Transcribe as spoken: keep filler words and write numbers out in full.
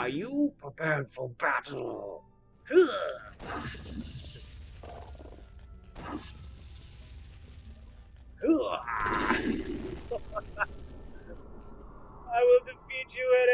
Are you prepared for battle? I will defeat you at